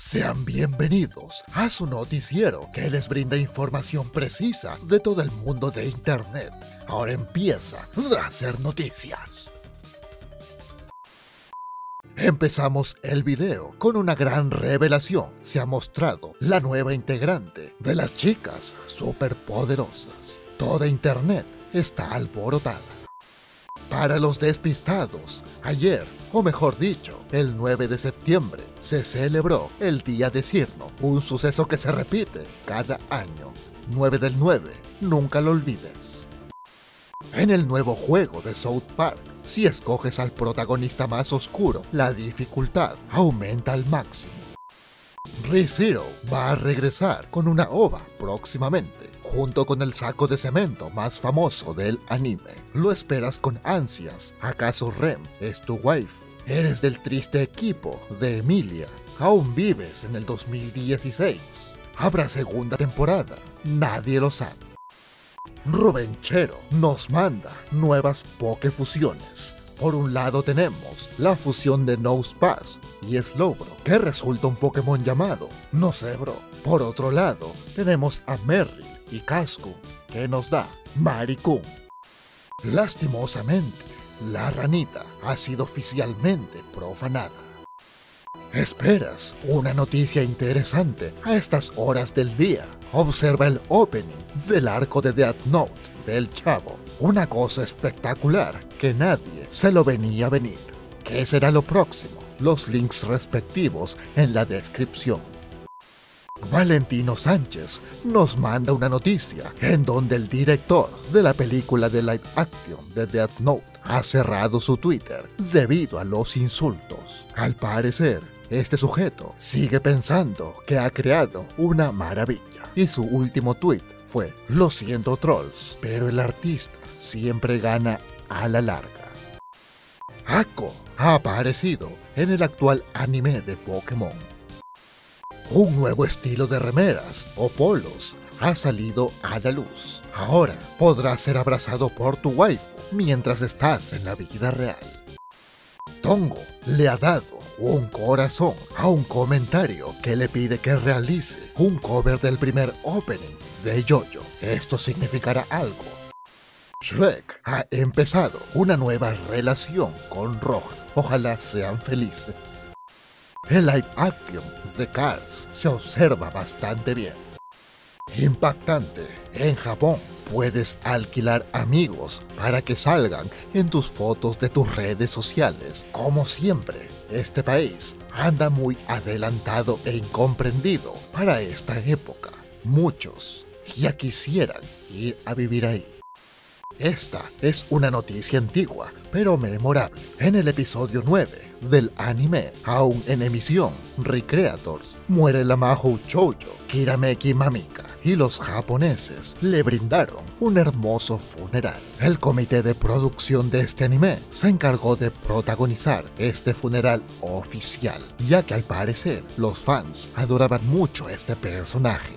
Sean bienvenidos a su noticiero que les brinda información precisa de todo el mundo de internet. Ahora empieza Dracer Noticias. Empezamos el video con una gran revelación. Se ha mostrado la nueva integrante de las chicas superpoderosas. Toda internet está alborotada. Para los despistados, ayer, o mejor dicho, el 9 de septiembre, se celebró el Día de Cirno, un suceso que se repite cada año. 9 del 9, nunca lo olvides. En el nuevo juego de South Park, si escoges al protagonista más oscuro, la dificultad aumenta al máximo. Re:Zero va a regresar con una OVA próximamente, junto con el saco de cemento más famoso del anime. Lo esperas con ansias. ¿Acaso Rem es tu wife? ¿Eres del triste equipo de Emilia? ¿Aún vives en el 2016? ¿Habrá segunda temporada? Nadie lo sabe. Rubén Chero nos manda nuevas Pokéfusiones. Por un lado tenemos la fusión de Nosepass y Slowbro, que resulta un Pokémon llamado Nosebro. Por otro lado tenemos a Merry y Kankun, que nos da Kankun. Lastimosamente, la ranita ha sido oficialmente profanada. ¿Esperas una noticia interesante a estas horas del día? Observa el opening del arco de Death Note del Chavo. Una cosa espectacular que nadie se lo venía venir. ¿Qué será lo próximo? Los links respectivos en la descripción. Valentino Sánchez nos manda una noticia en donde el director de la película de live action de Death Note ha cerrado su Twitter debido a los insultos. Al parecer, este sujeto sigue pensando que ha creado una maravilla. Y su último tweet fue: "Lo siento, trolls, pero el artista siempre gana a la larga". Ako ha aparecido en el actual anime de Pokémon. Un nuevo estilo de remeras o polos ha salido a la luz. Ahora podrás ser abrazado por tu waifu mientras estás en la vida real. Tongo le ha dado un corazón a un comentario que le pide que realice un cover del primer opening de Jojo. Esto significará algo. Shrek ha empezado una nueva relación con Rock. Ojalá sean felices. El live action de Cars se observa bastante bien. Impactante. En Japón puedes alquilar amigos para que salgan en tus fotos de tus redes sociales. Como siempre, este país anda muy adelantado e incomprendido para esta época. Muchos ya quisieran ir a vivir ahí. Esta es una noticia antigua, pero memorable. En el episodio 9 del anime, aún en emisión, Recreators, muere la Mahou Choujo, Kirameki Mamika, y los japoneses le brindaron un hermoso funeral. El comité de producción de este anime se encargó de protagonizar este funeral oficial, ya que al parecer los fans adoraban mucho este personaje.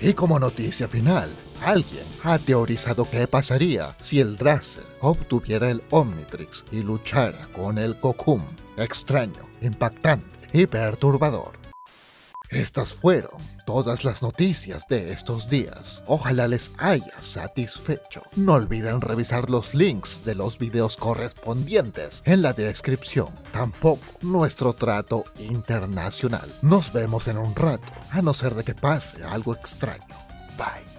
Y como noticia final, alguien ha teorizado qué pasaría si el Dracer obtuviera el Omnitrix y luchara con el Kankun. Extraño, impactante y perturbador. Estas fueron todas las noticias de estos días. Ojalá les haya satisfecho. No olviden revisar los links de los videos correspondientes en la descripción. Tampoco nuestro trato internacional. Nos vemos en un rato, a no ser de que pase algo extraño. Bye.